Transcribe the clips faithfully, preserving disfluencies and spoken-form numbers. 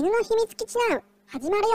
犬の秘密基地ナウ始まるよ。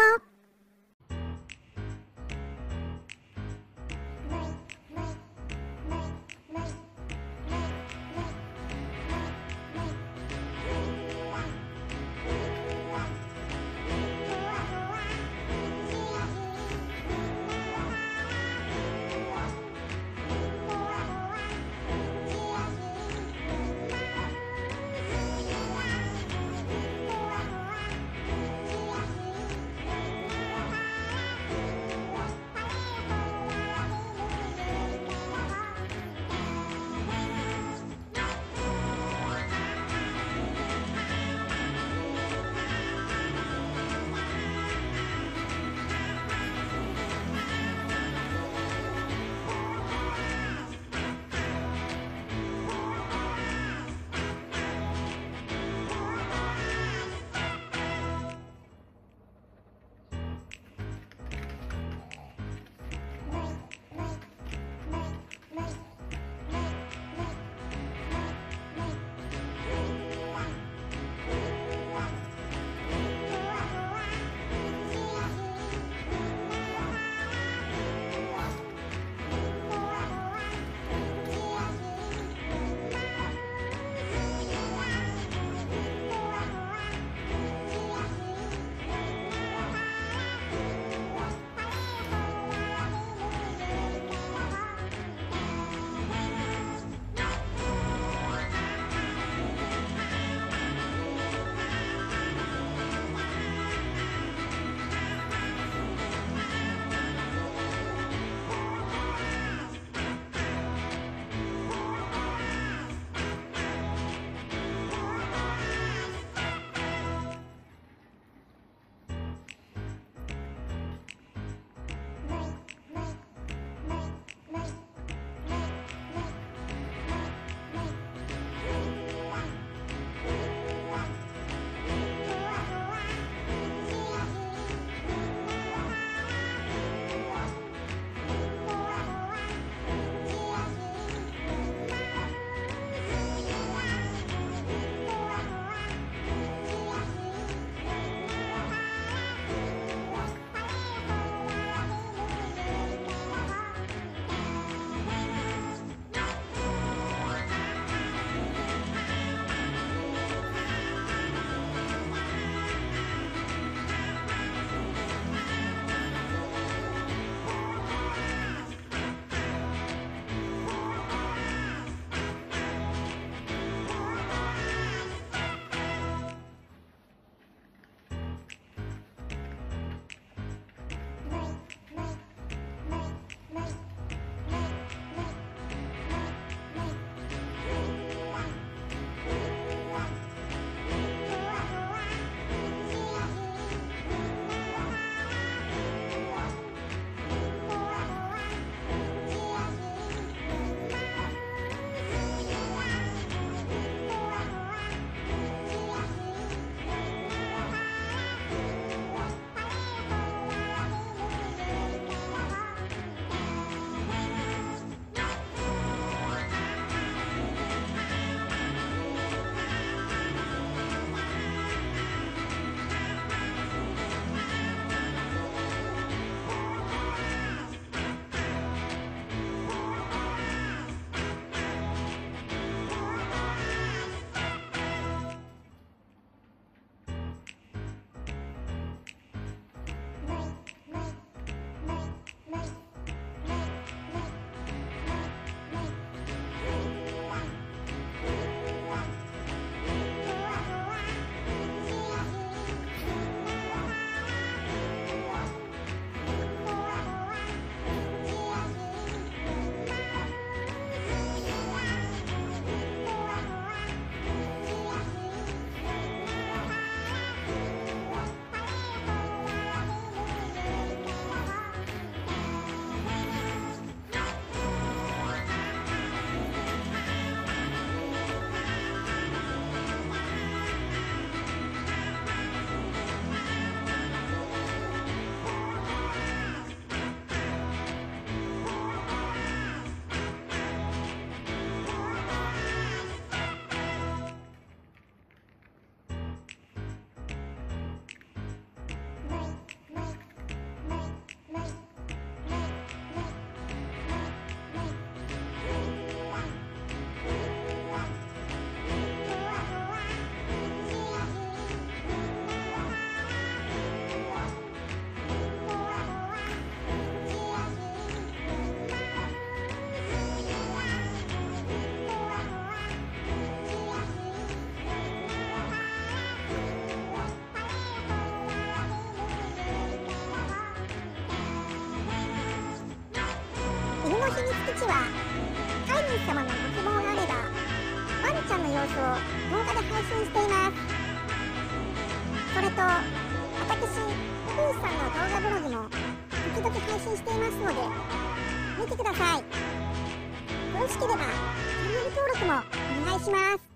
しは飼い主様のご希望があればワンちゃんの様子を動画で配信しています。それと私、ふうさんの動画ブログも時々配信していますので見てください。よろしければチャンネル登録もお願いします。